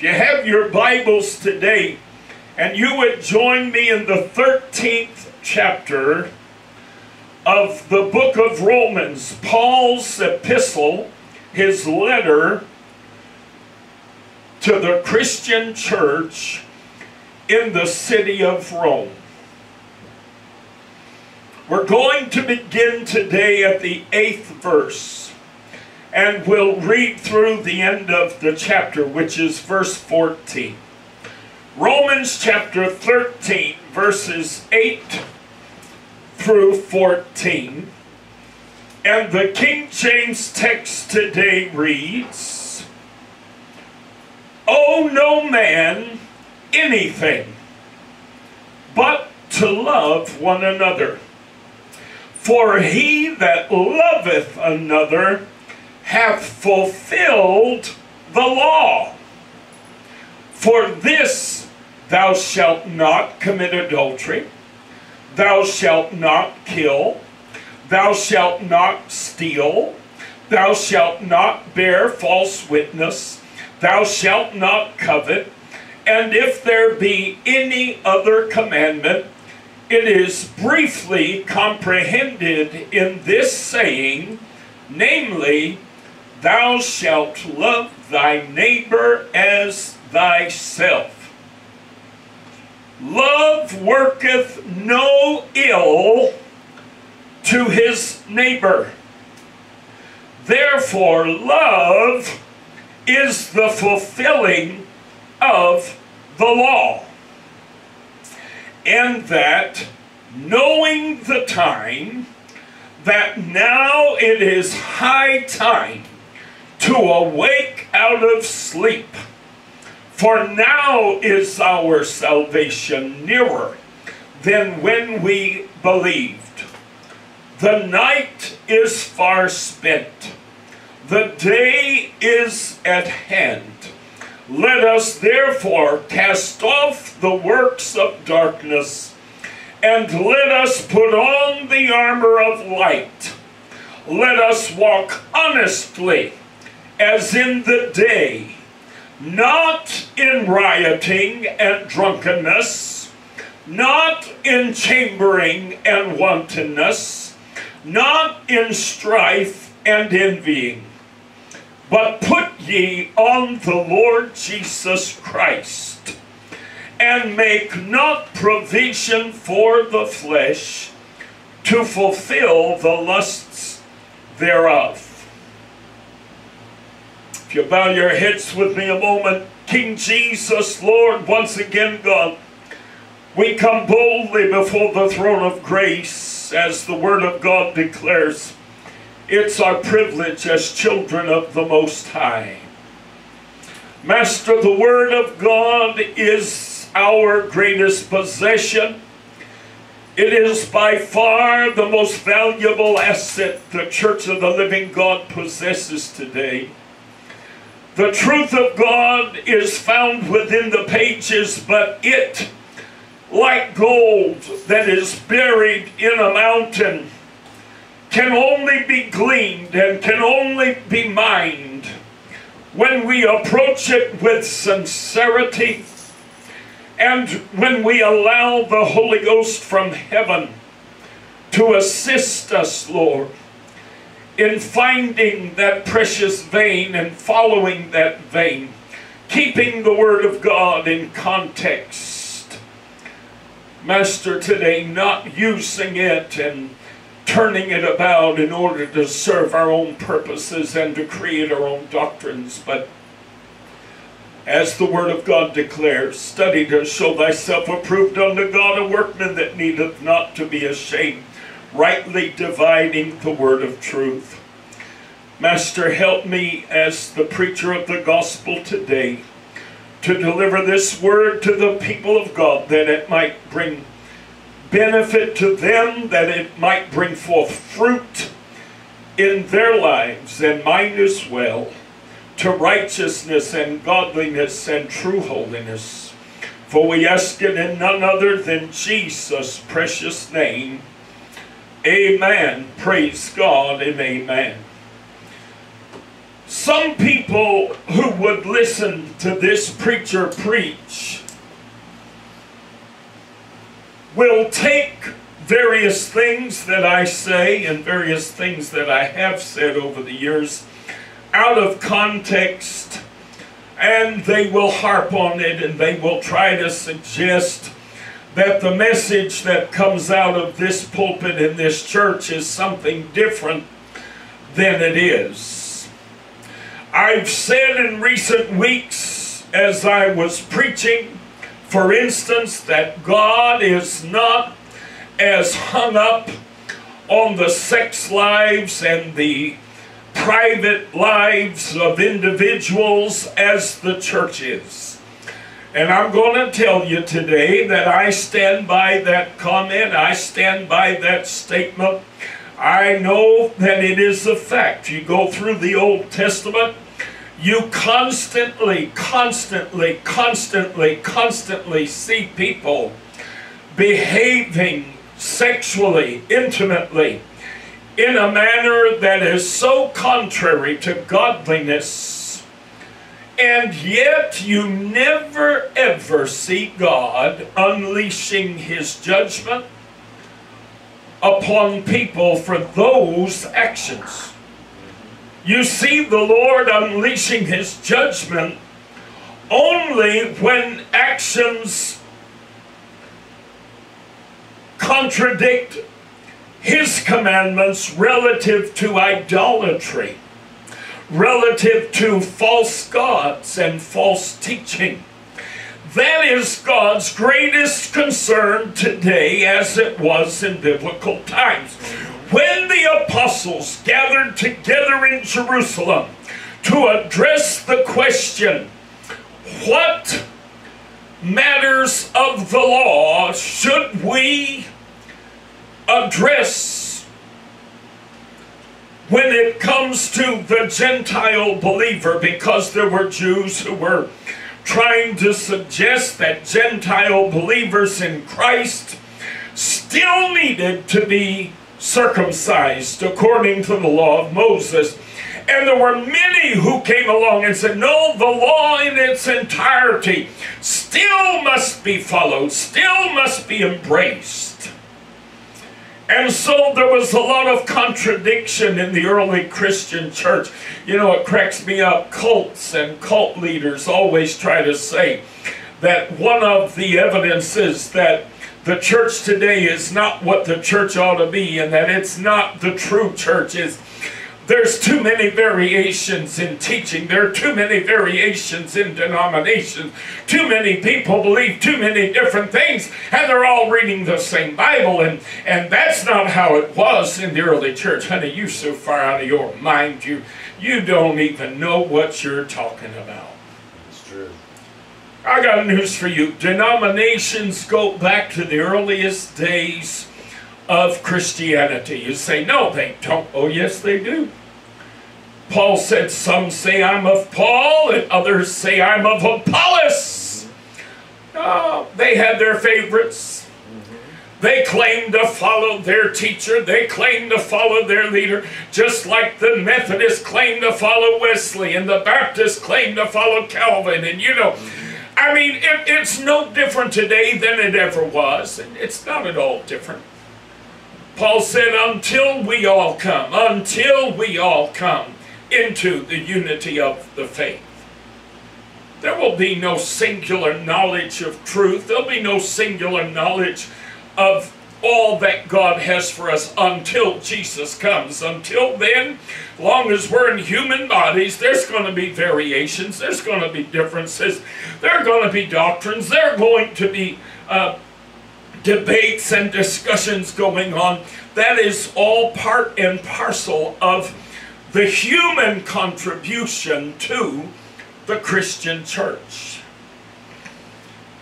If you have your Bibles today, and you would join me in the 13th chapter of the book of Romans, Paul's epistle, his letter to the Christian church in the city of Rome. We're going to begin today at the 8th verse, and we'll read through the end of the chapter, which is verse 14. Romans chapter 13, verses 8 through 14. And the King James text today reads, "Owe no man anything but to love one another. For he that loveth another hath fulfilled the law. For this, thou shalt not commit adultery, thou shalt not kill, thou shalt not steal, thou shalt not bear false witness, thou shalt not covet, and if there be any other commandment, it is briefly comprehended in this saying, namely, thou shalt love thy neighbor as thyself. Love worketh no ill to his neighbor. Therefore, love is the fulfilling of the law. And that, knowing the time, that now it is high time to awake out of sleep. For now is our salvation nearer than when we believed. The night is far spent. The day is at hand. Let us therefore cast off the works of darkness, and let us put on the armor of light. Let us walk honestly as in the day, not in rioting and drunkenness, not in chambering and wantonness, not in strife and envying, but put ye on the Lord Jesus Christ, and make not provision for the flesh to fulfill the lusts thereof." If you bow your heads with me a moment, King Jesus, Lord, once again, God, we come boldly before the throne of grace, as the Word of God declares. It's our privilege as children of the Most High. Master, the Word of God is our greatest possession. It is by far the most valuable asset the Church of the Living God possesses today. The truth of God is found within the pages, but it, like gold that is buried in a mountain, can only be gleaned and can only be mined when we approach it with sincerity and when we allow the Holy Ghost from heaven to assist us, Lord, in finding that precious vein and following that vein, keeping the Word of God in context. Master, today, not using it and turning it about in order to serve our own purposes and to create our own doctrines, but as the Word of God declares, study to show thyself approved unto God, a workman that needeth not to be ashamed, rightly dividing the word of truth. Master, help me as the preacher of the gospel today to deliver this word to the people of God, that it might bring benefit to them, that it might bring forth fruit in their lives and mine as well, to righteousness and godliness and true holiness. For we ask it in none other than Jesus' precious name. Amen. Praise God and amen. Some people who would listen to this preacher preach will take various things that I say and various things that I have said over the years out of context, and they will harp on it, and they will try to suggest that the message that comes out of this pulpit in this church is something different than it is. I've said in recent weeks as I was preaching, for instance, that God is not as hung up on the sex lives and the private lives of individuals as the church is. And I'm going to tell you today that I stand by that comment. I stand by that statement. I know that it is a fact. You go through the Old Testament, you constantly see people behaving sexually, intimately, in a manner that is so contrary to godliness, and yet you never ever see God unleashing His judgment upon people for those actions. You see the Lord unleashing His judgment only when actions contradict His commandments relative to idolatry, relative to false gods and false teaching. That is God's greatest concern today, as it was in biblical times. When the apostles gathered together in Jerusalem to address the question, what matters of the law should we address when it comes to the Gentile believer, because there were Jews who were trying to suggest that Gentile believers in Christ still needed to be circumcised according to the law of Moses. And there were many who came along and said, no, the law in its entirety still must be followed, still must be embraced. And so there was a lot of contradiction in the early Christian church. You know, it cracks me up. Cults and cult leaders always try to say that one of the evidences that the church today is not what the church ought to be, and that it's not the true church, is there's too many variations in teaching. There are too many variations in denominations. Too many people believe too many different things, and they're all reading the same Bible, and that's not how it was in the early church. Honey, you're so far out of your mind, you don't even know what you're talking about. It's true. I got news for you. Denominations go back to the earliest days of Christianity. You say, no, they don't. Oh, yes, they do. Paul said, some say I'm of Paul, and others say I'm of Apollos. Oh, they had their favorites. They claimed to follow their teacher. They claimed to follow their leader, just like the Methodists claimed to follow Wesley, and the Baptists claimed to follow Calvin. And you know, I mean, it's no different today than it ever was. And it's not at all different. Paul said, until we all come into the unity of the faith. There will be no singular knowledge of truth. There will be no singular knowledge of all that God has for us until Jesus comes. Until then, long as we're in human bodies, there's going to be variations. There's going to be differences. There are going to be doctrines. There are going to be debates and discussions going on. That is all part and parcel of the human contribution to the Christian church.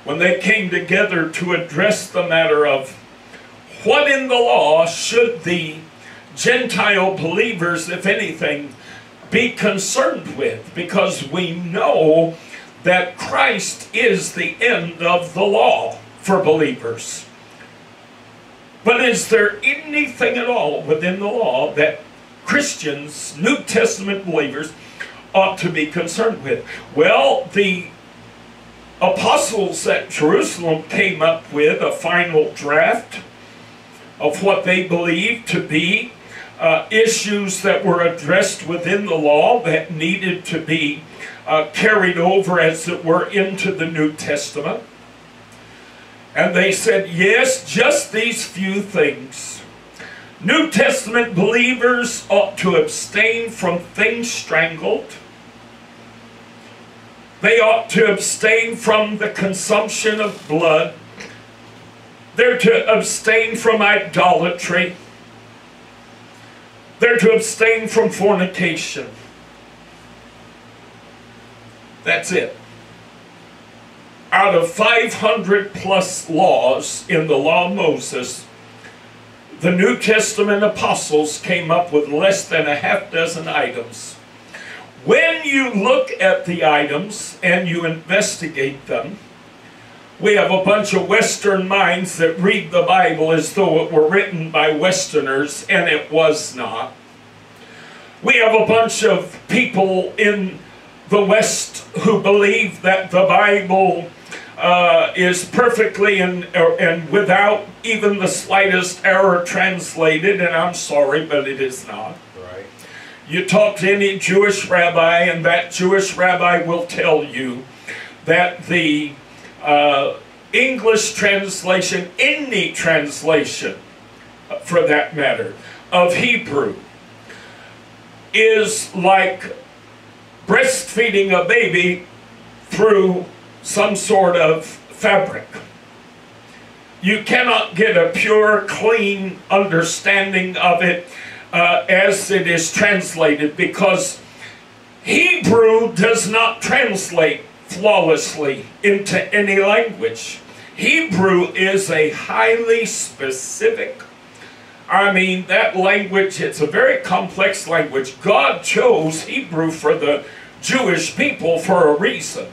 When they came together to address the matter of what in the law should the Gentile believers, if anything, be concerned with, because we know that Christ is the end of the law for believers. But is there anything at all within the law that Christians, New Testament believers, ought to be concerned with? Well, the apostles at Jerusalem came up with a final draft of what they believed to be issues that were addressed within the law that needed to be carried over, as it were, into the New Testament. And they said, yes, just these few things. New Testament believers ought to abstain from things strangled. They ought to abstain from the consumption of blood. They're to abstain from idolatry. They're to abstain from fornication. That's it. Out of 500 plus laws in the law of Moses, the New Testament apostles came up with less than a half dozen items. When you look at the items and you investigate them, we have a bunch of Western minds that read the Bible as though it were written by Westerners, and it was not. We have a bunch of people in the West who believe that the Bible is perfectly and without even the slightest error translated, and I'm sorry, but it is not. You talk to any Jewish rabbi, and that Jewish rabbi will tell you that the English translation, any translation for that matter, of Hebrew is like breastfeeding a baby through some sort of fabric. You cannot get a pure, clean understanding of it as it is translated, because Hebrew does not translate flawlessly into any language. Hebrew is a highly specific, I mean, that language, it's a very complex language. God chose Hebrew for the Jewish people for a reason.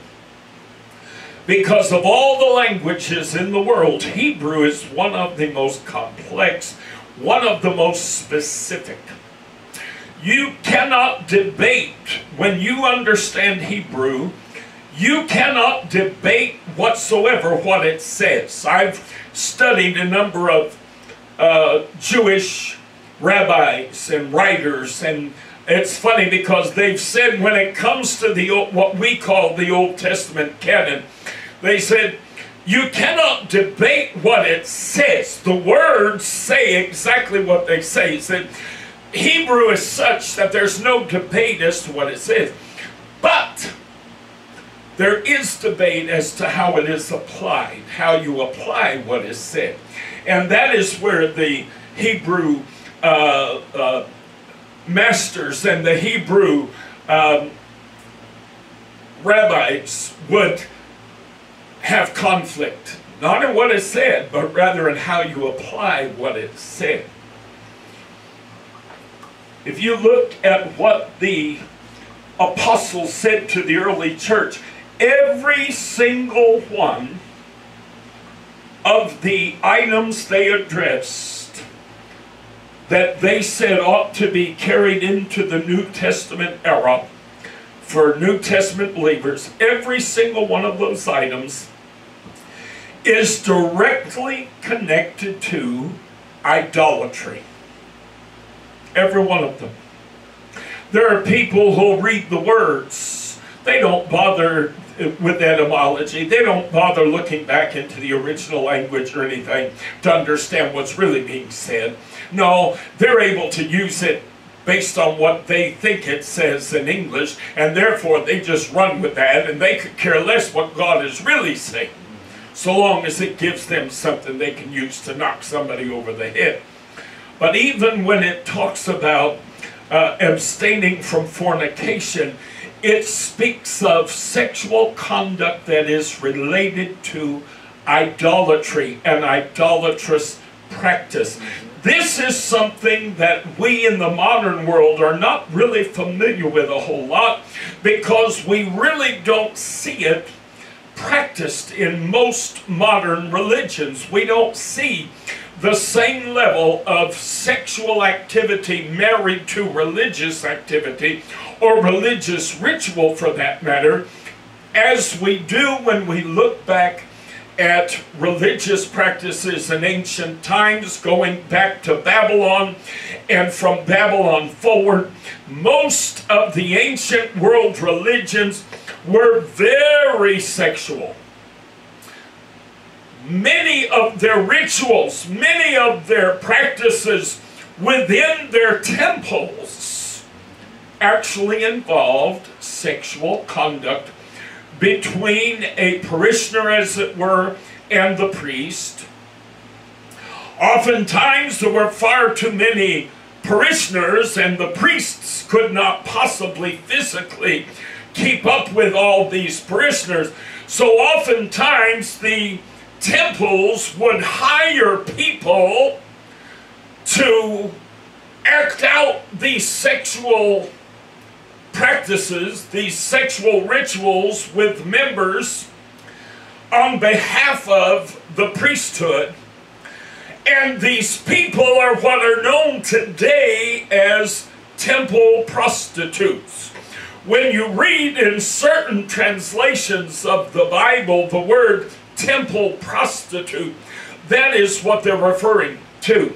Because of all the languages in the world, Hebrew is one of the most complex, one of the most specific. You cannot debate, when you understand Hebrew, you cannot debate whatsoever what it says. I've studied a number of Jewish rabbis and writers, and it's funny because they've said, when it comes to the what we call the Old Testament canon, they said, you cannot debate what it says. The words say exactly what they say. It's that Hebrew is such that there's no debate as to what it says. But there is debate as to how it is applied, how you apply what is said. And that is where the Hebrew masters and the Hebrew rabbis would have conflict, not in what is said, but rather in how you apply what is said. If you look at what the apostles said to the early church, every single one of the items they addressed that they said ought to be carried into the New Testament era for New Testament believers, every single one of those items is directly connected to idolatry. Every one of them. There are people who read the words. They don't bother with etymology. They don't bother looking back into the original language or anything to understand what's really being said. No, they're able to use it based on what they think it says in English, and therefore they just run with that, and they could care less what God is really saying, so long as it gives them something they can use to knock somebody over the head. But even when it talks about abstaining from fornication, it speaks of sexual conduct that is related to idolatry and idolatrous practice. This is something that we in the modern world are not really familiar with a whole lot, because we really don't see it practiced in most modern religions. We don't see the same level of sexual activity married to religious activity, or religious ritual for that matter, as we do when we look back at religious practices in ancient times, going back to Babylon and from Babylon forward. Most of the ancient world religions were very sexual. Many of their rituals, many of their practices within their temples actually involved sexual conduct between a parishioner, as it were, and the priest. Oftentimes there were far too many parishioners, and the priests could not possibly physically keep up with all these parishioners. So oftentimes the temples would hire people to act out these sexual practices, these sexual rituals with members on behalf of the priesthood. And these people are what are known today as temple prostitutes. When you read in certain translations of the Bible the word temple prostitute, that is what they're referring to.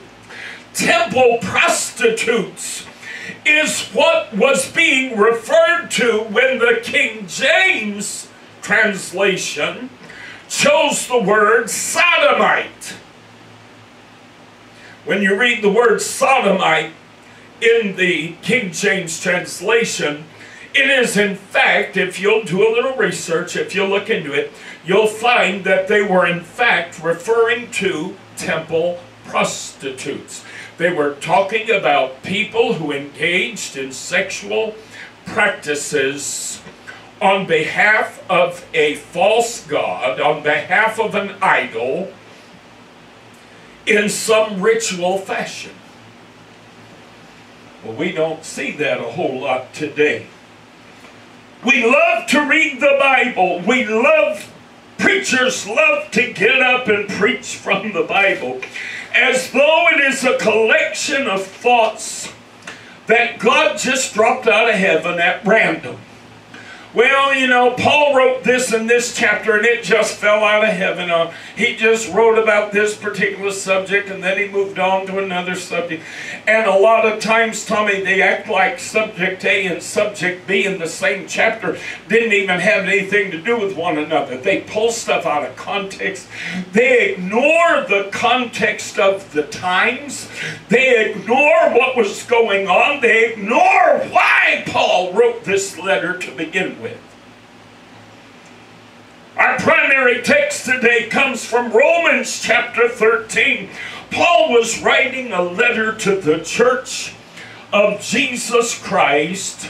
Temple prostitutes is what was being referred to when the King James translation chose the word sodomite. When you read the word sodomite in the King James translation, it is in fact, if you'll do a little research, if you'll look into it, you'll find that they were in fact referring to temple prostitutes. They were talking about people who engaged in sexual practices on behalf of a false god, on behalf of an idol, in some ritual fashion. Well, we don't see that a whole lot today. We love to read the Bible. We love, preachers love to get up and preach from the Bible, as though it is a collection of thoughts that God just dropped out of heaven at random. Well, you know, Paul wrote this in this chapter and it just fell out of heaven. He just wrote about this particular subject and then he moved on to another subject. And a lot of times, Tommy, they act like subject A and subject B in the same chapter didn't even have anything to do with one another. They pull stuff out of context. They ignore the context of the times. They ignore what was going on. They ignore why Paul wrote this letter to begin with. Our primary text today comes from Romans chapter 13. Paul was writing a letter to the church of Jesus Christ,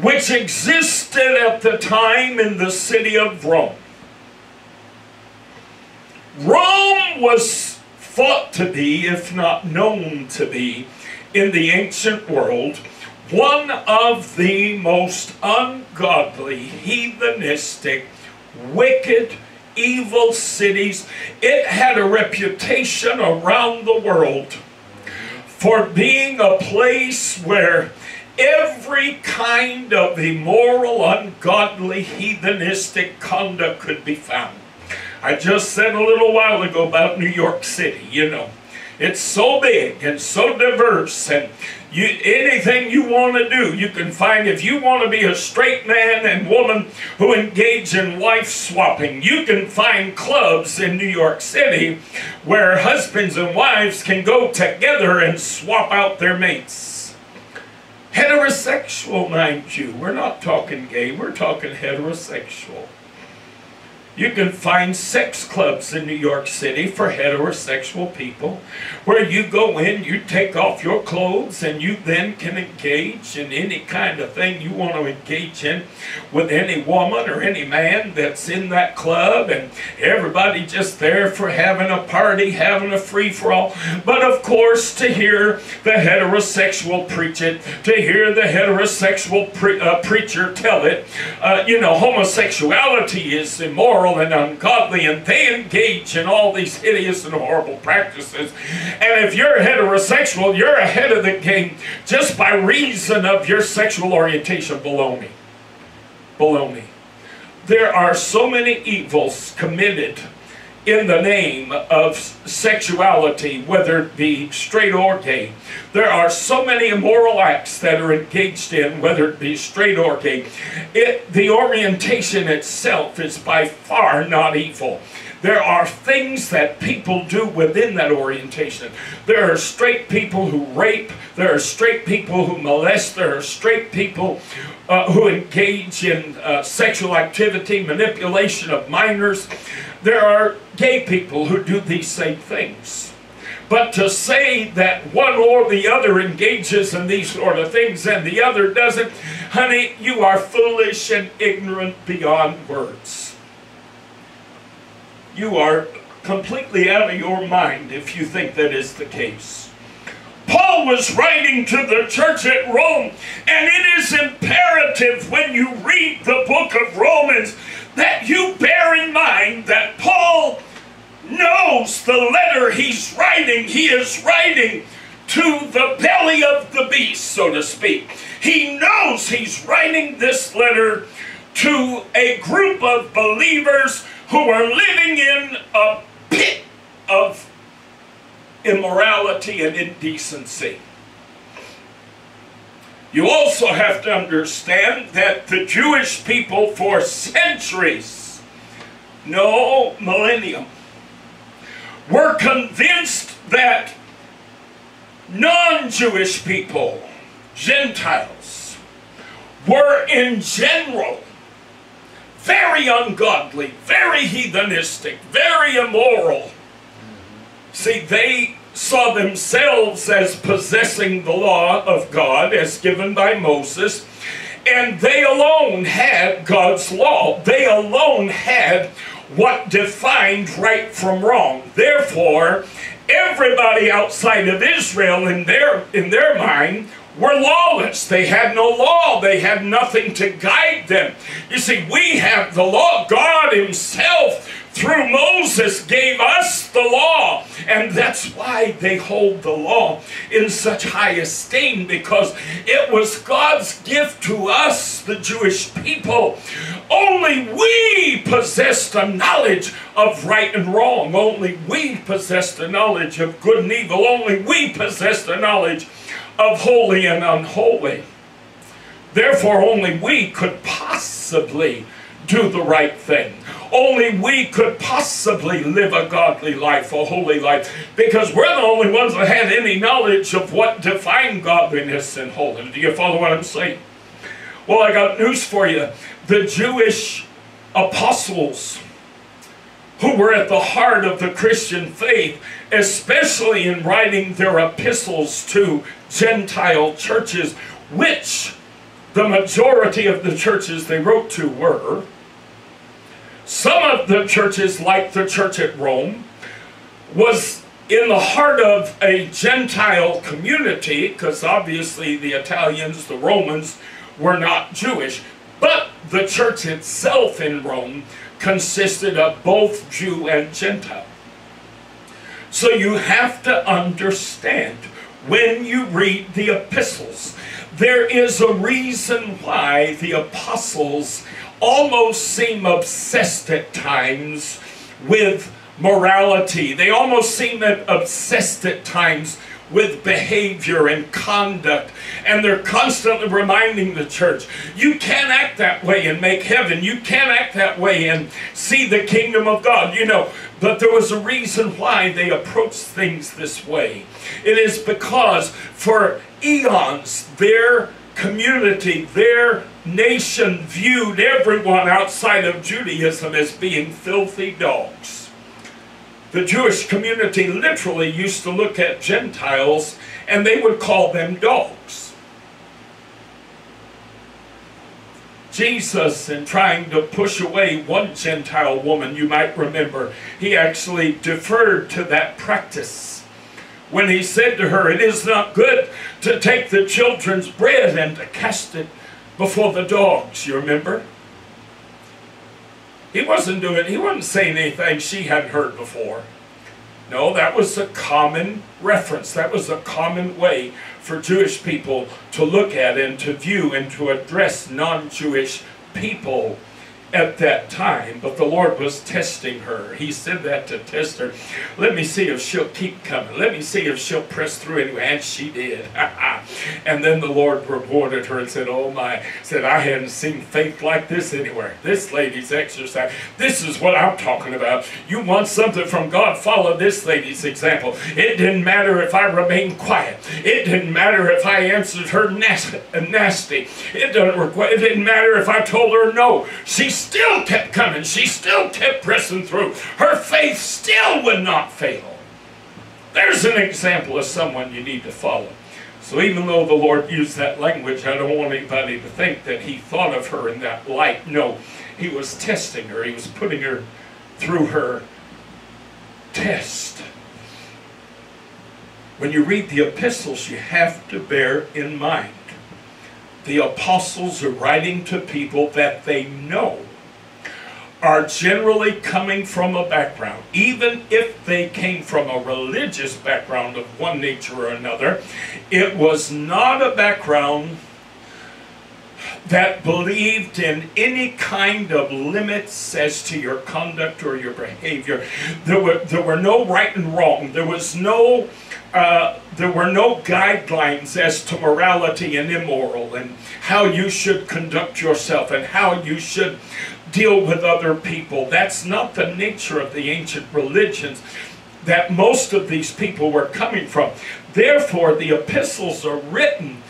which existed at the time in the city of Rome. Rome was thought to be, if not known to be, in the ancient world, one of the most ungodly, heathenistic, wicked, evil cities. It had a reputation around the world for being a place where every kind of immoral, ungodly, heathenistic conduct could be found. I just said a little while ago about New York City, you know. It's so big and so diverse, and anything you want to do, you can find. If you want to be a straight man and woman who engage in wife swapping, you can find clubs in New York City where husbands and wives can go together and swap out their mates. Heterosexual, mind you. We're not talking gay, we're talking heterosexual. You can find sex clubs in New York City for heterosexual people, where you go in, you take off your clothes, and you then can engage in any kind of thing you want to engage in with any woman or any man that's in that club, and everybody just there for having a party, having a free-for-all. But of course, to hear the heterosexual preach it, to hear the heterosexual preacher tell it, you know, homosexuality is immoral, immoral and ungodly, and they engage in all these hideous and horrible practices. And if you're heterosexual, you're ahead of the game just by reason of your sexual orientation. Baloney. Baloney. There are so many evils committed in the name of sexuality, whether it be straight or gay. There are so many immoral acts that are engaged in, whether it be straight or gay. The orientation itself is by far not evil. There are things that people do within that orientation. There are straight people who rape. There are straight people who molest. There are straight people who engage in sexual activity, manipulation of minors. There are gay people who do these same things. But to say that one or the other engages in these sort of things and the other doesn't, honey, you are foolish and ignorant beyond words. You are completely out of your mind if you think that is the case. Paul was writing to the church at Rome, and it is imperative when you read the book of Romans that you bear in mind that Paul knows the letter he's writing. He is writing to the belly of the beast, so to speak. He knows he's writing this letter to a group of believers who are living in a pit of immorality and indecency. You also have to understand that the Jewish people for centuries, no millennium, were convinced that non-Jewish people, Gentiles, were in general very ungodly, very heathenistic, very immoral. See, they saw themselves as possessing the law of God as given by Moses, and they alone had God's law. They alone had what defined right from wrong. Therefore, everybody outside of Israel in their mind were lawless. They had no law. They had nothing to guide them. You see, we have the law. God himself, through Moses, gave us the law. And that's why they hold the law in such high esteem, because it was God's gift to us, the Jewish people. Only we possessed a knowledge of right and wrong. Only we possessed a knowledge of good and evil. Only we possessed a knowledge of holy and unholy. Therefore, only we could possibly do the right thing. Only we could possibly live a godly life, a holy life, because we're the only ones that had any knowledge of what defined godliness and holiness. Do you follow what I'm saying? Well, I got news for you. The Jewish apostles who were at the heart of the Christian faith, especially in writing their epistles to Gentile churches, which the majority of the churches they wrote to were. Some of the churches, like the church at Rome, was in the heart of a Gentile community, because obviously the Italians, the Romans, were not Jewish. But the church itself in Rome consisted of both Jew and Gentile. So you have to understand, when you read the epistles, there is a reason why the apostles almost seem obsessed at times with morality. They almost seem obsessed at times with behavior and conduct, and they're constantly reminding the church, you can't act that way and make heaven. You can't act that way and see the kingdom of God, you know. But there was a reason why they approached things this way. It is because for eons their community, their nation viewed everyone outside of Judaism as being filthy dogs. The Jewish community literally used to look at Gentiles and they would call them dogs. Jesus, in trying to push away one Gentile woman, you might remember, he actually deferred to that practice when he said to her, "It is not good to take the children's bread and to cast it before the dogs." You remember? He wasn't saying anything she hadn't heard before. No, that was a common reference. That was a common way for Jewish people to look at and to view and to address non-Jewish people at that time. But the Lord was testing her. He said that to test her. Let me see if she'll keep coming. Let me see if she'll press through anyway. And she did. And then the Lord rewarded her and said, oh my, said, I hadn't seen faith like this anywhere. This lady's exercise. This is what I'm talking about. You want something from God, follow this lady's example. It didn't matter if I remained quiet. It didn't matter if I answered her nasty. It didn't matter if I told her no. She still kept coming. She still kept pressing through. Her faith still would not fail. There's an example of someone you need to follow. So even though the Lord used that language, I don't want anybody to think that he thought of her in that light. No, he was testing her. He was putting her through her test. When you read the epistles, you have to bear in mind the apostles are writing to people that they know are generally coming from a background, even if they came from a religious background of one nature or another, it was not a background that believed in any kind of limits as to your conduct or your behavior. There were no right and wrong. There were no guidelines as to morality and immoral and how you should conduct yourself and how you should deal with other people. That's not the nature of the ancient religions that most of these people were coming from. Therefore, the epistles are written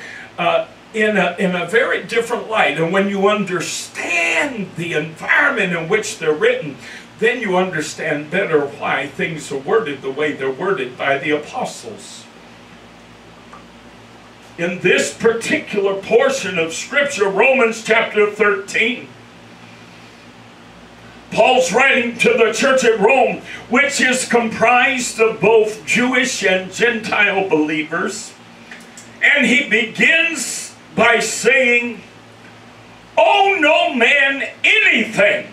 in a very different light. And when you understand the environment in which they're written, then you understand better why things are worded the way they're worded by the apostles. In this particular portion of Scripture, Romans chapter 13, Paul's writing to the church at Rome, which is comprised of both Jewish and Gentile believers. And he begins by saying, owe no man anything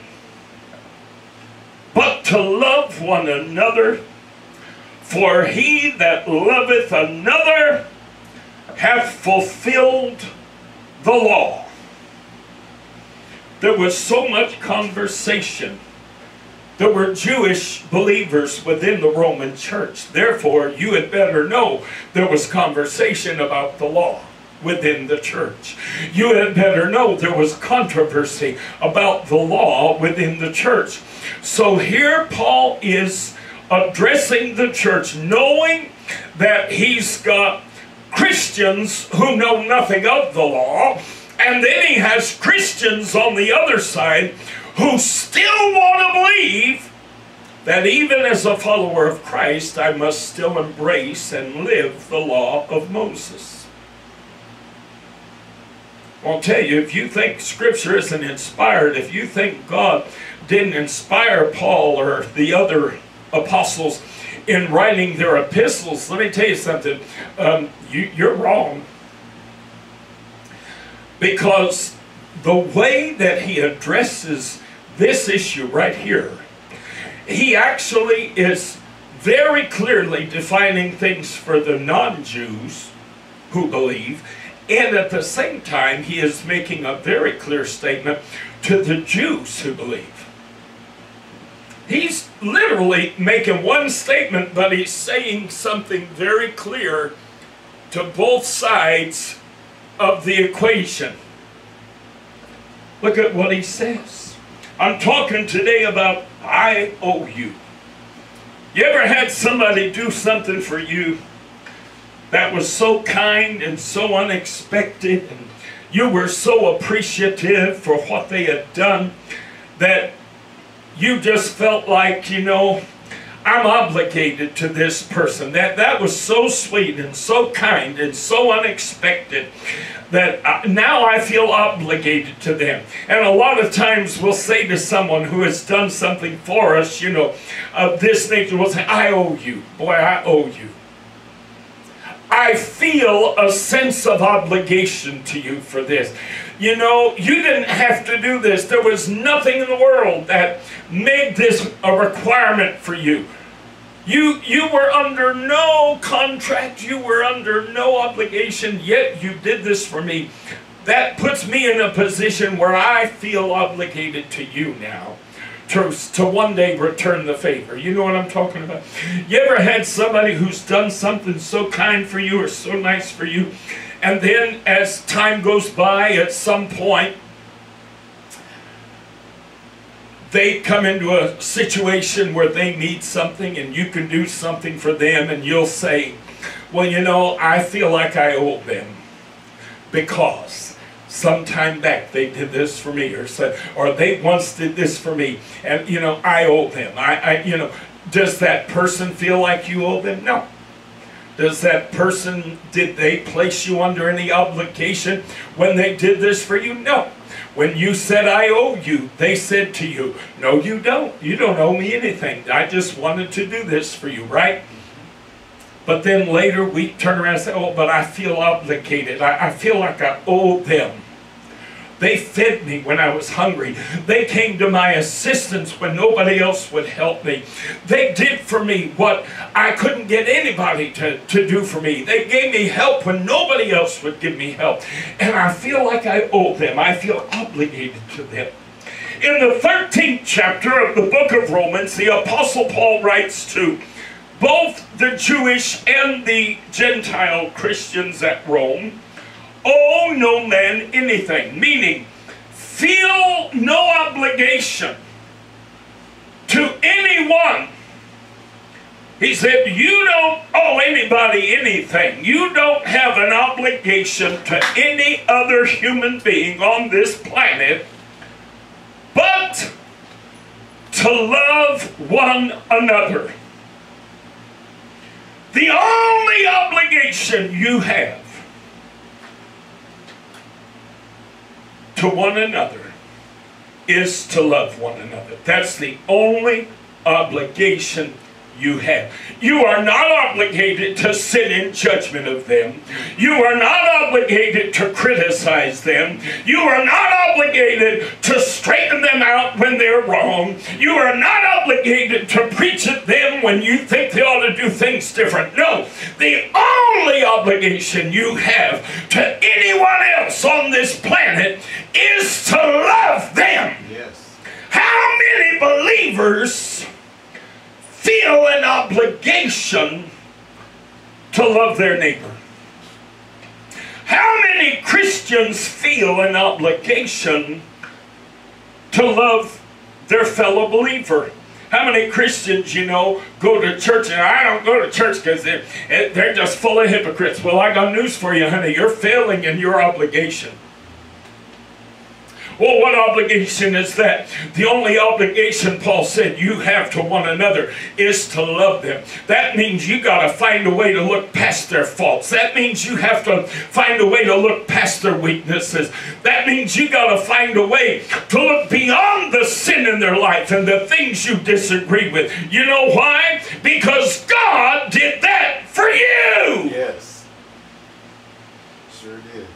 but to love one another, for he that loveth another hath fulfilled the law. There was so much conversation. There were Jewish believers within the Roman church. Therefore, you had better know there was conversation about the law within the church. You had better know there was controversy about the law within the church. So here Paul is addressing the church, knowing that he's got Christians who know nothing of the law, and then he has Christians on the other side who still want to believe that even as a follower of Christ, I must still embrace and live the law of Moses. I'll tell you, if you think Scripture isn't inspired, if you think God didn't inspire Paul or the other apostles in writing their epistles, let me tell you something, you're wrong. Because the way that he addresses this issue right here, he actually is very clearly defining things for the non-Jews who believe. And at the same time, he is making a very clear statement to the Jews who believe. He's literally making one statement, but he's saying something very clear to both sides of the equation. Look at what he says. I'm talking today about I owe you. You ever had somebody do something for you that was so kind and so unexpected, and you were so appreciative for what they had done that you just felt like, you know, I'm obligated to this person. That was so sweet and so kind and so unexpected that now I feel obligated to them. And a lot of times we'll say to someone who has done something for us, you know, of this nature, we'll say, I owe you. Boy, I owe you. I feel a sense of obligation to you for this. You know, you didn't have to do this. There was nothing in the world that made this a requirement for you. You were under no contract. You were under no obligation, yet you did this for me. That puts me in a position where I feel obligated to you now to one day return the favor. You know what I'm talking about? You ever had somebody who's done something so kind for you or so nice for you, and then as time goes by, at some point, they come into a situation where they need something and you can do something for them, and you'll say, well, you know, I feel like I owe them because sometime back they did this for me, or they once did this for me, and, you know, I owe them. You know, does that person feel like you owe them? No. Does that person, did they place you under any obligation when they did this for you? No. When you said, I owe you, they said to you, no, you don't. You don't owe me anything. I just wanted to do this for you, right? But then later we turn around and say, oh, but I feel obligated. I feel like I owe them. They fed me when I was hungry. They came to my assistance when nobody else would help me. They did for me what I couldn't get anybody to do for me. They gave me help when nobody else would give me help. And I feel like I owe them. I feel obligated to them. In the 13th chapter of the book of Romans, the Apostle Paul writes to both the Jewish and the Gentile Christians at Rome, owe no man anything, meaning feel no obligation to anyone. He said, you don't owe anybody anything. You don't have an obligation to any other human being on this planet but to love one another. The only obligation you have to one another is to love one another. That's the only obligation you have. You are not obligated to sit in judgment of them. You are not obligated to criticize them. You are not obligated to straighten them out when they're wrong. You are not obligated to preach at them when you think they ought to do things different. No, the only obligation you have to anyone else on this planet is to love them. Yes. How many believers feel an obligation to love their neighbor? How many Christians feel an obligation to love their fellow believer? How many Christians, you know, go to church, and I don't go to church because they're just full of hypocrites. Well, I got news for you, honey. You're failing in your obligation. Well, what obligation is that? The only obligation, Paul said, you have to one another is to love them. That means you got to find a way to look past their faults. That means you have to find a way to look past their weaknesses. That means you got to find a way to look beyond the sin in their life and the things you disagree with. You know why? Because God did that for you. Yes. Sure did.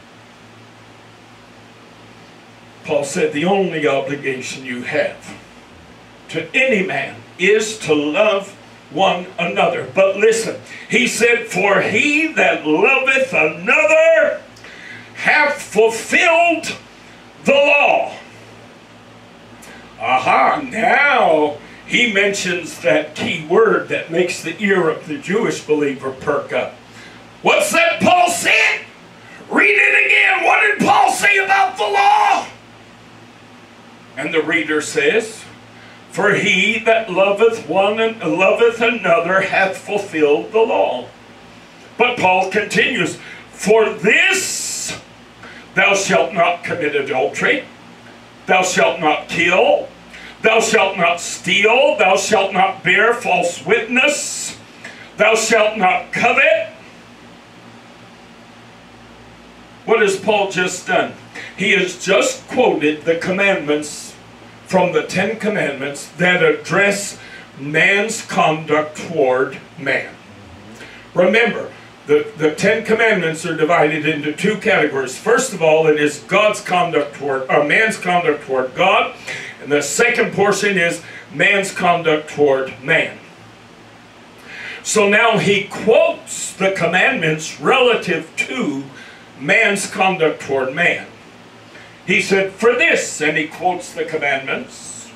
Paul said the only obligation you have to any man is to love one another. But listen, he said, for he that loveth another hath fulfilled the law. Aha, now he mentions that key word that makes the ear of the Jewish believer perk up. What's that Paul said? Read it again. What did Paul say about the law? And the reader says, for he that loveth one and loveth another hath fulfilled the law. But Paul continues, for this, thou shalt not commit adultery, thou shalt not kill, thou shalt not steal, thou shalt not bear false witness, thou shalt not covet. What has Paul just done? He has just quoted the commandments from the Ten Commandments that address man's conduct toward man. Remember, The Ten Commandments are divided into two categories. First of all, it is God's conduct toward, or man's conduct toward God. And the second portion is man's conduct toward man. So now he quotes the commandments relative to man's conduct toward man. He said, for this, and he quotes the commandments.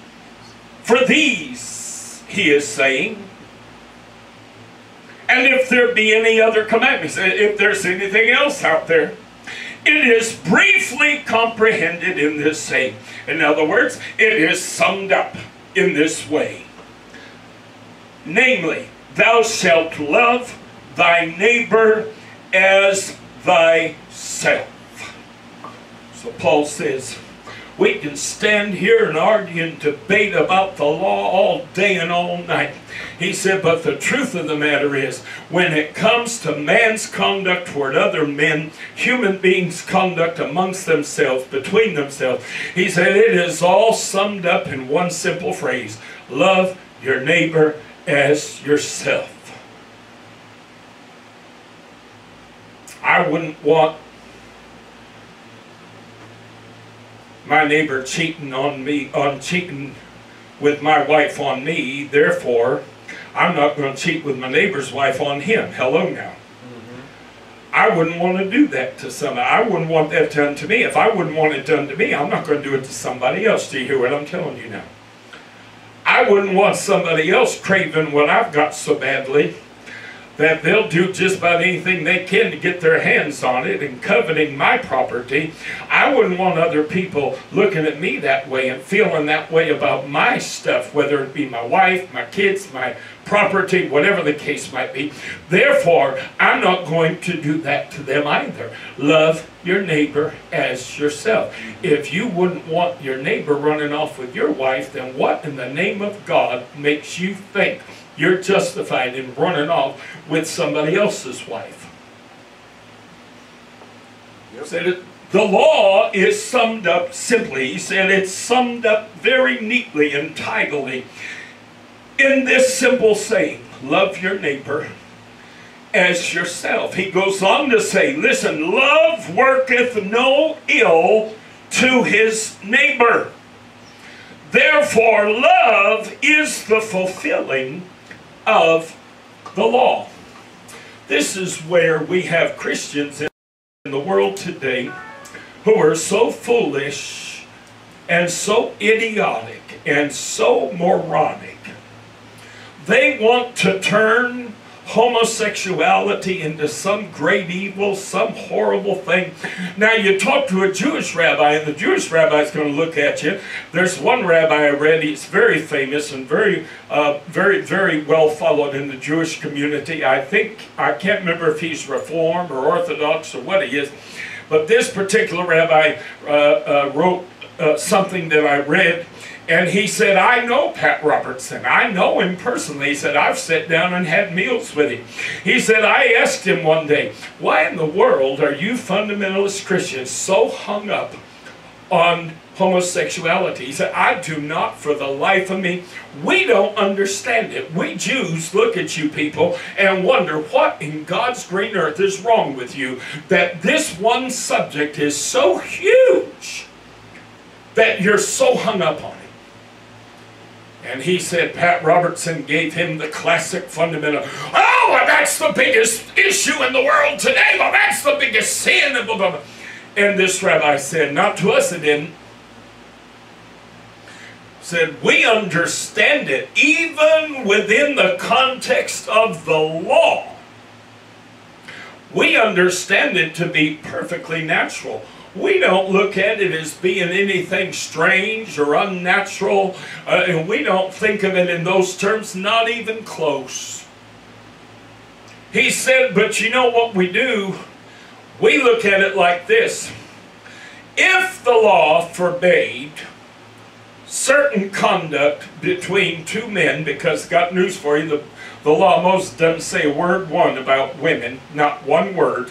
For these, he is saying. And if there be any other commandments, if there's anything else out there, it is briefly comprehended in this saying. In other words, it is summed up in this way. Namely, thou shalt love thy neighbor as thyself. So Paul says, we can stand here and argue and debate about the law all day and all night. He said, but the truth of the matter is, when it comes to man's conduct toward other men, human beings' conduct amongst themselves, between themselves, he said, it is all summed up in one simple phrase: love your neighbor as yourself. I wouldn't want my neighbor cheating on me, on cheating with my wife on me, therefore I'm not going to cheat with my neighbor's wife on him. Hello now. I wouldn't want to do that to somebody. I wouldn't want that done to me. If I wouldn't want it done to me, I'm not going to do it to somebody else. Do you hear what I'm telling you now? I wouldn't want somebody else craving what I've got so badly that they'll do just about anything they can to get their hands on it, and coveting my property. I wouldn't want other people looking at me that way and feeling that way about my stuff, whether it be my wife, my kids, my property, whatever the case might be. Therefore, I'm not going to do that to them either. Love your neighbor as yourself. If you wouldn't want your neighbor running off with your wife, then what in the name of God makes you think you're justified in running off with somebody else's wife? Yep. Said it, the law is summed up simply. He said it's summed up very neatly and tidily in this simple saying: love your neighbor as yourself. He goes on to say, listen, love worketh no ill to his neighbor. Therefore, love is the fulfilling of the law. This is where we have Christians in the world today who are so foolish and so idiotic and so moronic. They want to turn homosexuality into some great evil, some horrible thing. Now you talk to a Jewish rabbi, and the Jewish rabbi is going to look at you. There's one rabbi I read, he's very famous and very, very well followed in the Jewish community. I think, I can't remember if he's Reformed or Orthodox or what he is, but this particular rabbi wrote something that I read. And he said, I know Pat Robertson. I know him personally. He said, I've sat down and had meals with him. He said, I asked him one day, why in the world are you fundamentalist Christians so hung up on homosexuality? He said, I do not for the life of me. We don't understand it. We Jews look at you people and wonder what in God's green earth is wrong with you that this one subject is so huge that you're so hung up on it. And he said, Pat Robertson gave him the classic fundamental, oh, well, that's the biggest issue in the world today. Well, that's the biggest sin. Blah, blah, blah. And this rabbi said, not to us it didn't. Said, we understand it even within the context of the law. We understand it to be perfectly natural. We don't look at it as being anything strange or unnatural, and we don't think of it in those terms, not even close. He said, but you know what we do? We look at it like this. If the law forbade certain conduct between two men, because I got news for you, the law most doesn't say a word one about women, not one word.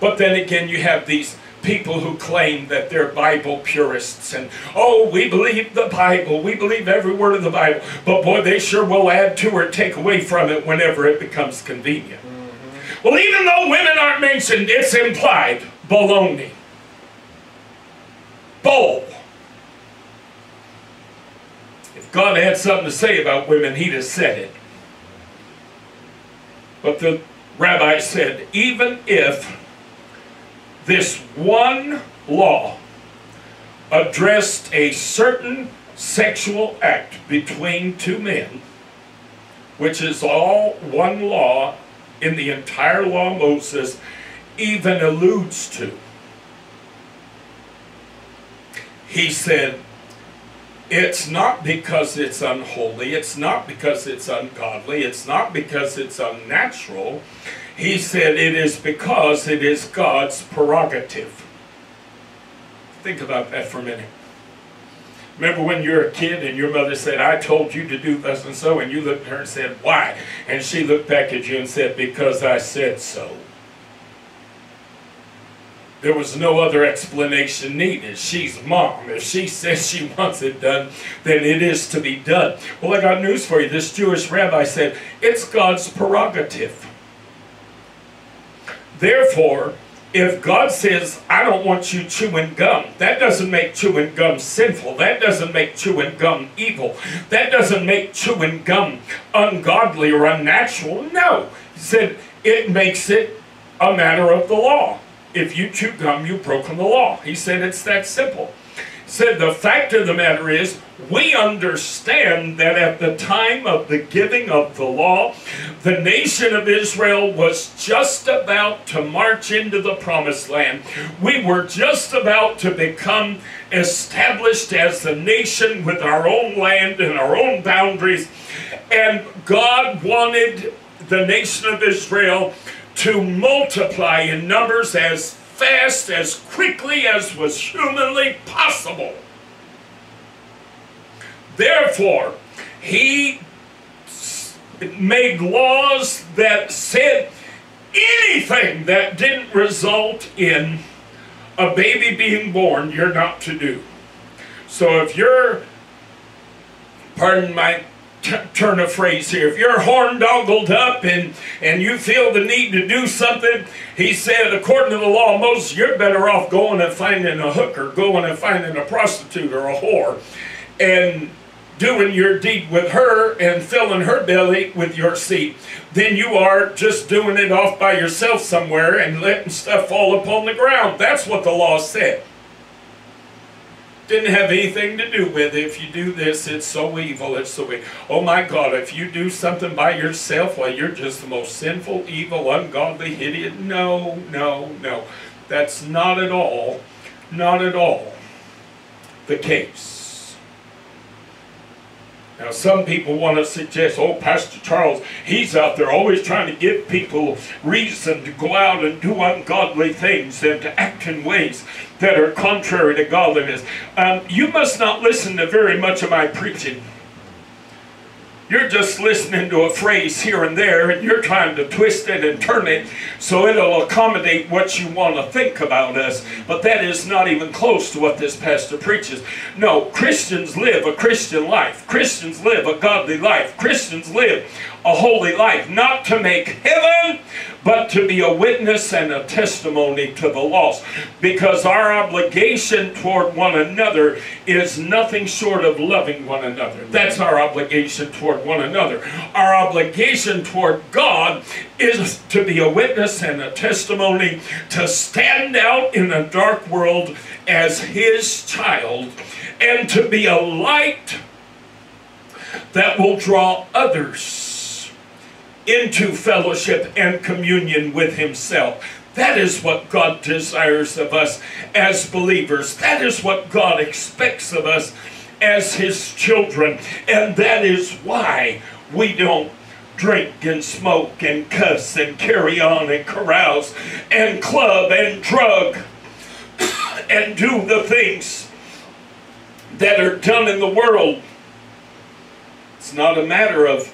But then again, you have these people who claim that they're Bible purists and, oh, we believe the Bible, we believe every word of the Bible, but boy, they sure will add to or take away from it whenever it becomes convenient. Well, even though women aren't mentioned, it's implied. Baloney. Bull. If God had something to say about women, he'd have said it. But the rabbi said, even if this one law addressed a certain sexual act between two men, which is all one law in the entire law of Moses even alludes to, he said, it's not because it's unholy, it's not because it's ungodly, it's not because it's unnatural. He said it is because it is God's prerogative. Think about that for a minute. Remember when you were a kid and your mother said, I told you to do thus and so, and you looked at her and said, why? And she looked back at you and said, because I said so. There was no other explanation needed. She's mom. If she says she wants it done, then it is to be done. Well, I got news for you. This Jewish rabbi said, it's God's prerogative. Therefore, if God says, I don't want you chewing gum, that doesn't make chewing gum sinful. That doesn't make chewing gum evil. That doesn't make chewing gum ungodly or unnatural. No. He said, it makes it a matter of the law. If you chew gum, you've broken the law. He said, it's that simple. He said, the fact of the matter is, we understand that at the time of the giving of the law, the nation of Israel was just about to march into the promised land. We were just about to become established as a nation with our own land and our own boundaries. And God wanted the nation of Israel to multiply in numbers as fast, as quickly as was humanly possible. Therefore, he made laws that said anything that didn't result in a baby being born, you're not to do. So if you're, pardon my turn of phrase here, if you're horn-doggled up and you feel the need to do something, he said, according to the law of Moses, you're better off going and finding a hooker, going and finding a prostitute or a whore, and doing your deed with her and filling her belly with your seed, then you are just doing it off by yourself somewhere and letting stuff fall upon the ground. That's what the law said. Didn't have anything to do with it. If you do this, it's so evil, it's so evil. Oh my God, if you do something by yourself, well, you're just the most sinful, evil, ungodly, idiot. No, no, no. That's not at all the case. Now, some people want to suggest, oh, Pastor Charles, he's out there always trying to give people reason to go out and do ungodly things and to act in ways that are contrary to godliness. You must not listen to very much of my preaching. You're just listening to a phrase here and there, and you're trying to twist it and turn it so it'll accommodate what you want to think about us. But that is not even close to what this pastor preaches. No, Christians live a Christian life. Christians live a godly life. Christians live a holy life, not to make heaven, but to be a witness and a testimony to the lost. Because our obligation toward one another is nothing short of loving one another. That's our obligation toward one another. Our obligation toward God is to be a witness and a testimony, to stand out in a dark world as His child, and to be a light that will draw others into fellowship and communion with Himself. That is what God desires of us as believers. That is what God expects of us as His children. And that is why we don't drink and smoke and cuss and carry on and carouse and club and drug and do the things that are done in the world. It's not a matter of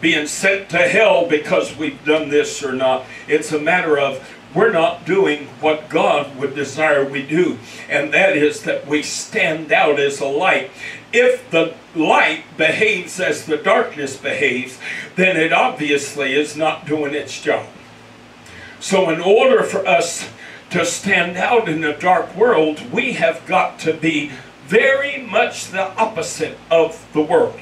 being sent to hell because we've done this or not. It's a matter of we're not doing what God would desire we do. And that is that we stand out as a light. If the light behaves as the darkness behaves, then it obviously is not doing its job. So in order for us to stand out in the dark world, we have got to be very much the opposite of the world.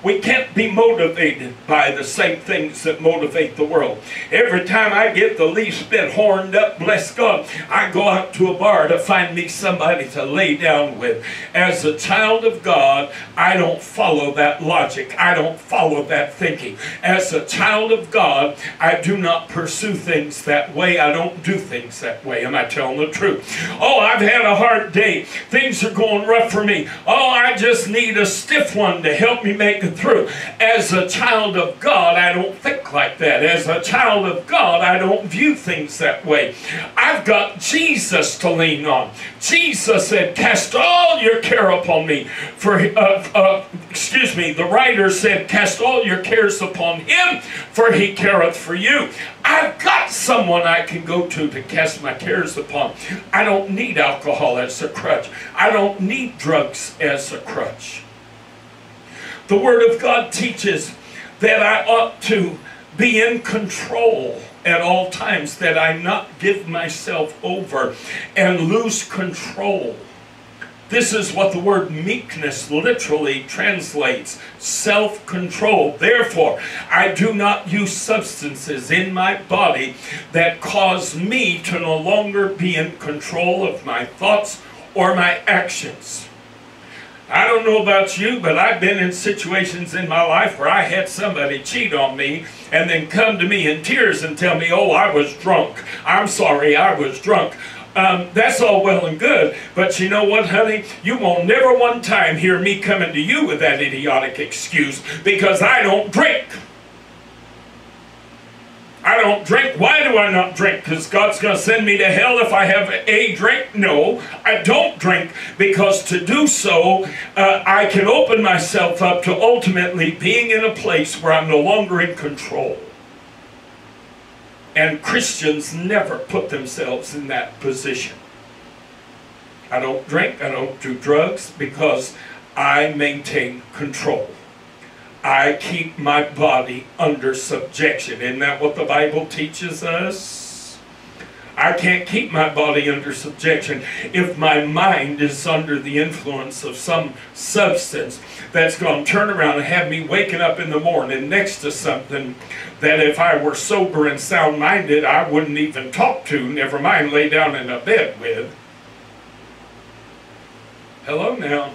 We can't be motivated by the same things that motivate the world. Every time I get the least bit horned up, bless God, I go out to a bar to find me somebody to lay down with. As a child of God, I don't follow that logic. I don't follow that thinking. As a child of God, I do not pursue things that way. I don't do things that way. Am I telling the truth? Oh, I've had a hard day. Things are going rough for me. Oh, I just need a stiff one to help me make it through. As a child of God, I don't think like that. As a child of God, I don't view things that way. I've got Jesus to lean on. Jesus said, cast all your care upon me. The writer said, cast all your cares upon him, for he careth for you. I've got someone I can go to cast my cares upon. I don't need alcohol as a crutch. I don't need drugs as a crutch. The Word of God teaches that I ought to be in control at all times, that I not give myself over and lose control. This is what the word meekness literally translates, self-control. Therefore, I do not use substances in my body that cause me to no longer be in control of my thoughts or my actions. I don't know about you, but I've been in situations in my life where I had somebody cheat on me and then come to me in tears and tell me, oh, I was drunk. I'm sorry, I was drunk. That's all well and good, but you know what, honey? You won't never one time hear me coming to you with that idiotic excuse, because I don't drink. I don't drink. Why do I not drink? Because God's going to send me to hell if I have a drink? No, I don't drink, because to do so, I can open myself up to ultimately being in a place where I'm no longer in control. And Christians never put themselves in that position. I don't drink. I don't do drugs, because I maintain control. I keep my body under subjection. Isn't that what the Bible teaches us? I can't keep my body under subjection if my mind is under the influence of some substance that's going to turn around and have me waking up in the morning next to something that if I were sober and sound-minded, I wouldn't even talk to, never mind lay down in a bed with. Hello now.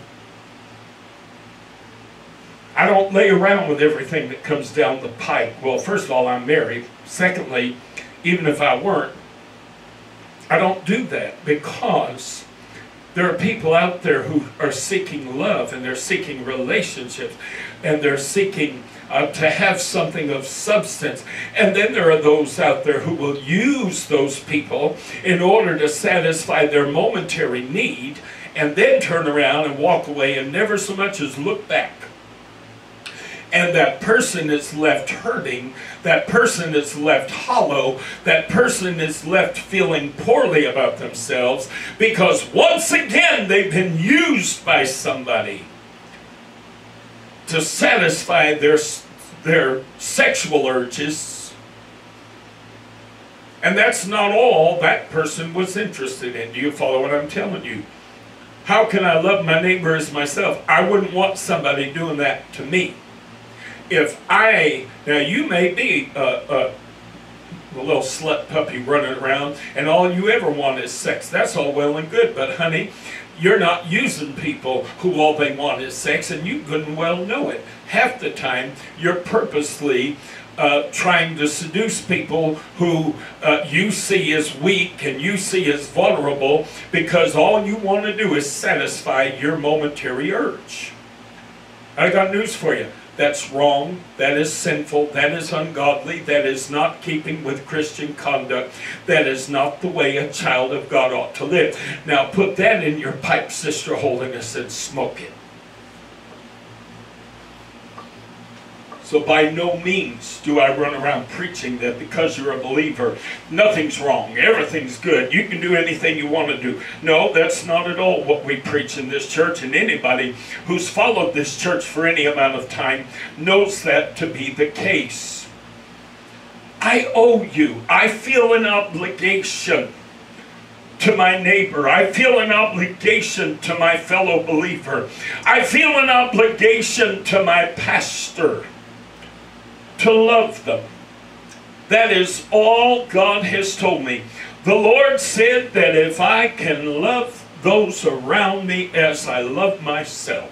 I don't lay around with everything that comes down the pike. Well, first of all, I'm married. Secondly, even if I weren't, I don't do that, because there are people out there who are seeking love, and they're seeking relationships, and they're seeking to have something of substance. And then there are those out there who will use those people in order to satisfy their momentary need, and then turn around and walk away and never so much as look back. And that person is left hurting, that person is left hollow, that person is left feeling poorly about themselves, because once again they've been used by somebody to satisfy their sexual urges. And that's not all that person was interested in. Do you follow what I'm telling you? How can I love my neighbor as myself? I wouldn't want somebody doing that to me. Now you may be a little slut puppy running around and all you ever want is sex. That's all well and good, but honey, you're not using people who all they want is sex, and you good and well know it. Half the time, you're purposely trying to seduce people who you see as weak and you see as vulnerable, because all you want to do is satisfy your momentary urge. I got news for you. That's wrong, that is sinful, that is ungodly, that is not keeping with Christian conduct, that is not the way a child of God ought to live. Now put that in your pipe, Sister Holiness, and smoke it. So by no means do I run around preaching that because you're a believer, nothing's wrong, everything's good, you can do anything you want to do. No, that's not at all what we preach in this church, and anybody who's followed this church for any amount of time knows that to be the case. I owe you. I feel an obligation to my neighbor. I feel an obligation to my fellow believer. I feel an obligation to my pastor to love them. That is all God has told me. The Lord said that if I can love those around me as I love myself,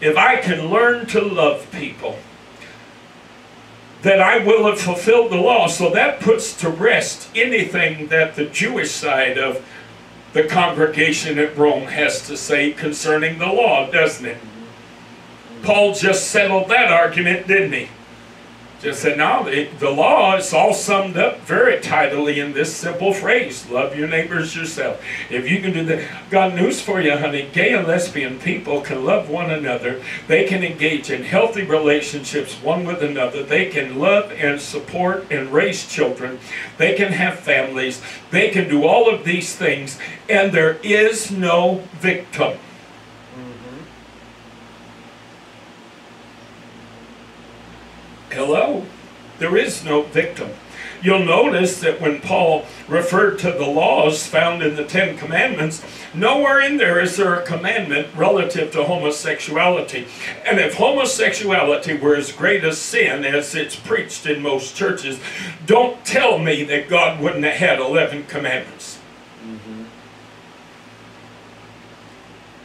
if I can learn to love people, that I will have fulfilled the law. So that puts to rest anything that the Jewish side of the congregation at Rome has to say concerning the law, doesn't it? Paul just settled that argument, didn't he? Just said, no, the law is all summed up very tidily in this simple phrase, love your neighbors yourself. If you can do that, got news for you, honey. Gay and lesbian people can love one another. They can engage in healthy relationships one with another. They can love and support and raise children. They can have families. They can do all of these things, and there is no victim. Hello, there is no victim. You'll notice that when Paul referred to the laws found in the Ten Commandments, nowhere in there is there a commandment relative to homosexuality. And if homosexuality were as great a sin as it's preached in most churches, don't tell me that God wouldn't have had 11 commandments. Mm-hmm.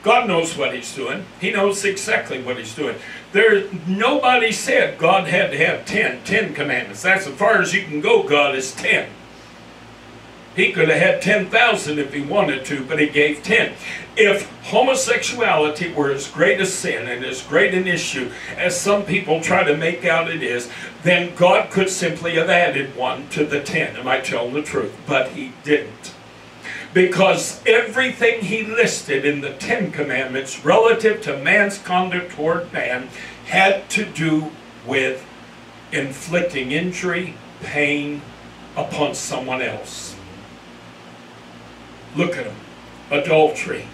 God knows what he's doing. He knows exactly what he's doing. There, nobody said God had to have 10 commandments. That's as far as you can go, God is 10. He could have had 10,000 if he wanted to, but he gave 10. If homosexuality were as great a sin and as great an issue as some people try to make out it is, then God could simply have added one to the 10. Am I telling the truth? But he didn't. Because everything he listed in the Ten Commandments relative to man's conduct toward man had to do with inflicting injury, pain upon someone else. Look at him. Adultery,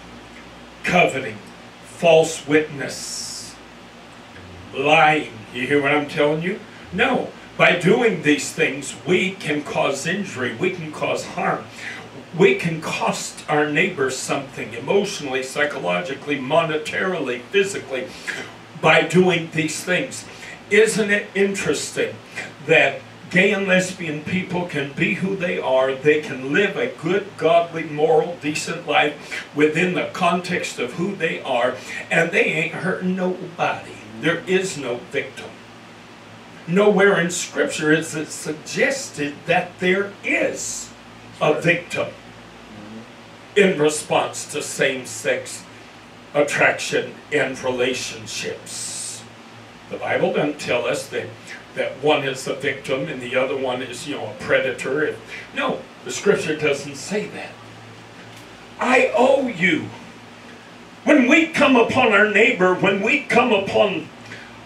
coveting, false witness, lying. You hear what I'm telling you? No. By doing these things, we can cause injury. We can cause harm. We can cost our neighbors something emotionally, psychologically, monetarily, physically by doing these things. Isn't it interesting that gay and lesbian people can be who they are? They can live a good, godly, moral, decent life within the context of who they are, and they ain't hurting nobody. There is no victim. Nowhere in Scripture is it suggested that there is a victim in response to same-sex attraction and relationships. The Bible doesn't tell us that one is the victim and the other one is, you know, a predator. No, the Scripture doesn't say that. I owe you. When we come upon our neighbor, when we come upon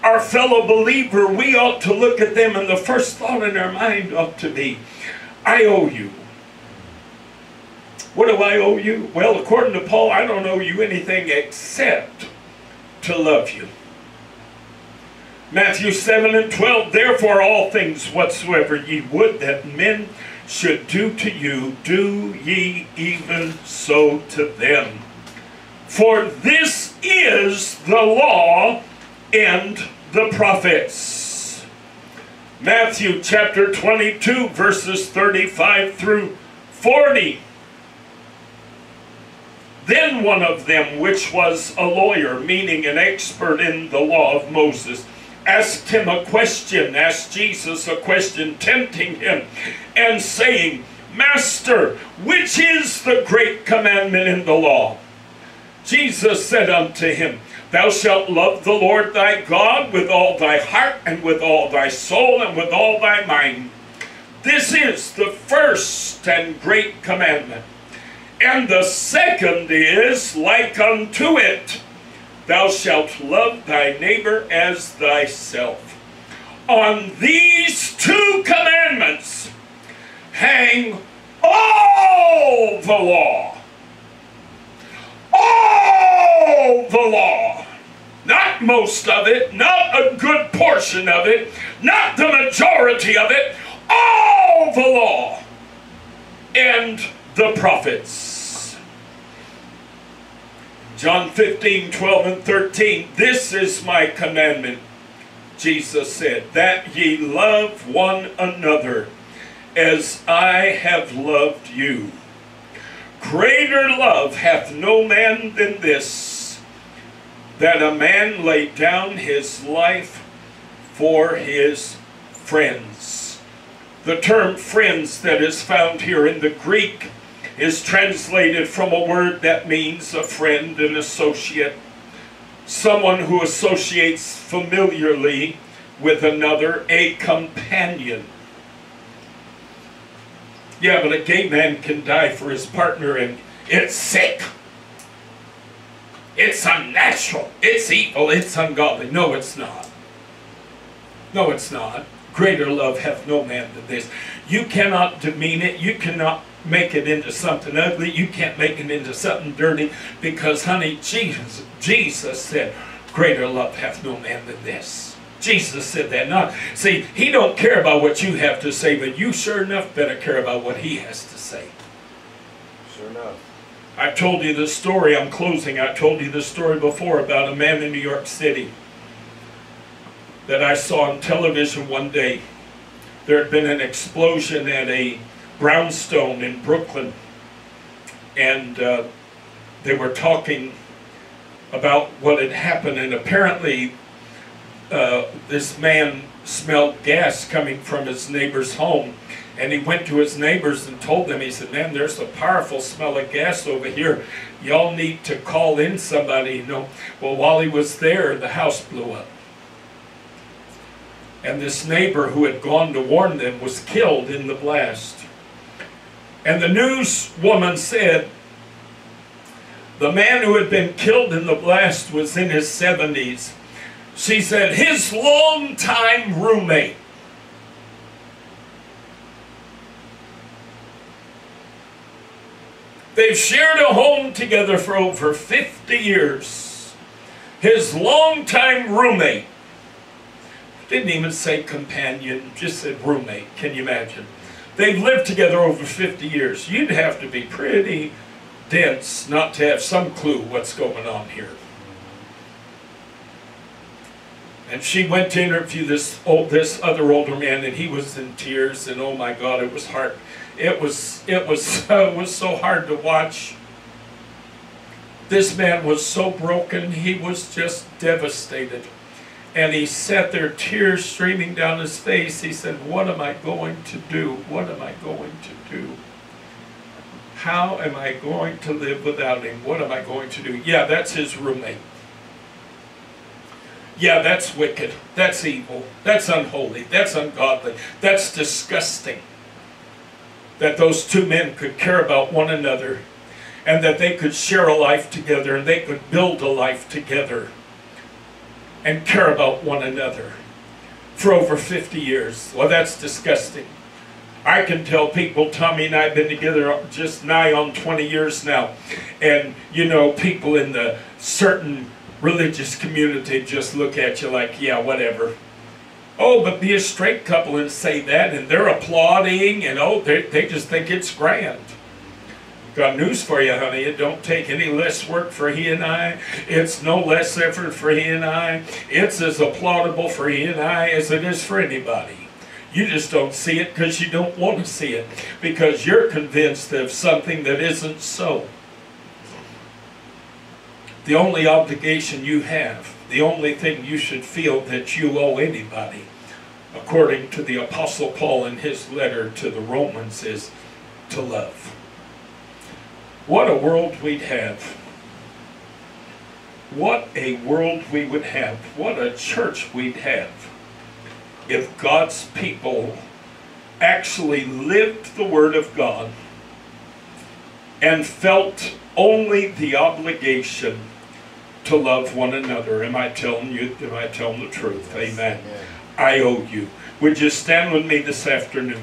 our fellow believer, we ought to look at them, and the first thought in our mind ought to be, I owe you. What do I owe you? Well, according to Paul, I don't owe you anything except to love you. Matthew 7:12, therefore all things whatsoever ye would that men should do to you, do ye even so to them. For this is the law and the prophets. Matthew chapter 22, verses 35 through 40. Then one of them, which was a lawyer, meaning an expert in the law of Moses, asked him a question, asked Jesus a question, tempting him, and saying, Master, which is the great commandment in the law? Jesus said unto him, Thou shalt love the Lord thy God with all thy heart, and with all thy soul, and with all thy mind. This is the first and great commandment. And the second is, like unto it, thou shalt love thy neighbor as thyself. On these two commandments hang all the law. All the law. Not most of it, not a good portion of it, not the majority of it. all the law and the prophets. John 15:12 and 13, this is my commandment, Jesus said, that ye love one another as I have loved you. Greater love hath no man than this, that a man lay down his life for his friends. The term friends that is found here in the Greek is translated from a word that means a friend, an associate, someone who associates familiarly with another, a companion. Yeah, but a gay man can die for his partner, and it's sick. It's unnatural. It's evil. It's ungodly. No, it's not. No, it's not. Greater love hath no man than this. You cannot demean it. You cannot make it into something ugly. You can't make it into something dirty, because, honey, Jesus said, greater love hath no man than this. Jesus said that. Not, see, he don't care about what you have to say, but you sure enough better care about what he has to say. Sure enough. I told you the story. I'm closing. I told you the story before about a man in New York City that I saw on television one day. There had been an explosion at a Brownstone in Brooklyn, and they were talking about what had happened, and apparently this man smelled gas coming from his neighbor's home, and he went to his neighbors and told them, he said, man, there's a powerful smell of gas over here. Y'all need to call in somebody, you know. Well, while he was there, the house blew up. And this neighbor who had gone to warn them was killed in the blast. And the newswoman said, the man who had been killed in the blast was in his 70s. She said, his longtime roommate . They've shared a home together for over 50 years. His longtime roommate, didn't even say companion, just said roommate. Can you imagine? They've lived together over 50 years. You'd have to be pretty dense not to have some clue what's going on here. And she went to interview this older man, and he was in tears, and oh my God, it was hard. It was so hard to watch. This man was so broken, he was just devastated. And he sat there, tears streaming down his face. He said, what am I going to do? What am I going to do? How am I going to live without him? What am I going to do? Yeah, that's his roommate. Yeah, that's wicked. That's evil. That's unholy. That's ungodly. That's disgusting. That those two men could care about one another, and that they could share a life together, and they could build a life together and care about one another for over 50 years. Well, that's disgusting. I can tell people, Tommy and I have been together just nigh on 20 years now, and, you know, people in the certain religious community just look at you like, yeah, whatever. Oh, but be a straight couple and say that, and they're applauding, and oh, they just think it's grand. Got news for you, honey. It don't take any less work for he and I. It's no less effort for he and I. It's as applaudable for he and I as it is for anybody. You just don't see it because you don't want to see it, because you're convinced of something that isn't so. The only obligation you have, the only thing you should feel that you owe anybody, according to the Apostle Paul in his letter to the Romans, is to love. What a world we'd have. What a world we would have. What a church we'd have if God's people actually lived the Word of God and felt only the obligation to love one another. Am I telling you? Am I telling the truth? Yes. Amen. I owe you. Would you stand with me this afternoon?